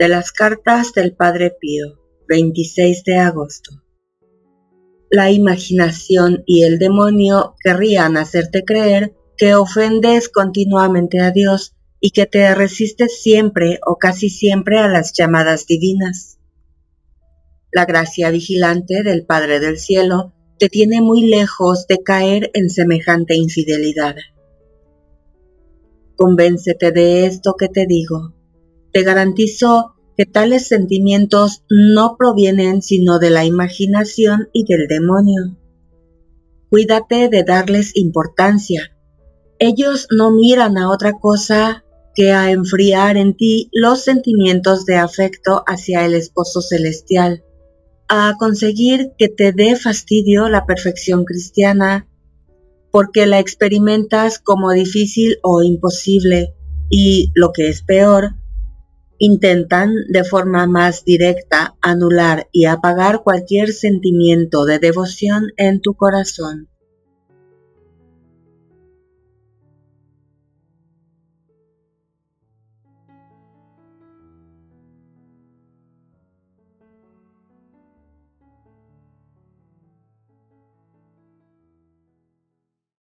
De las cartas del Padre Pío, 26 de agosto. La imaginación y el demonio querrían hacerte creer que ofendes continuamente a Dios y que te resistes siempre o casi siempre a las llamadas divinas. La gracia vigilante del Padre del Cielo te tiene muy lejos de caer en semejante infidelidad. Convéncete de esto que te digo. Te garantizo que tales sentimientos no provienen sino de la imaginación y del demonio. Cuídate de darles importancia. Ellos no miran a otra cosa que a enfriar en ti los sentimientos de afecto hacia el esposo celestial, a conseguir que te dé fastidio la perfección cristiana, porque la experimentas como difícil o imposible, y, lo que es peor, intentan de forma más directa anular y apagar cualquier sentimiento de devoción en tu corazón.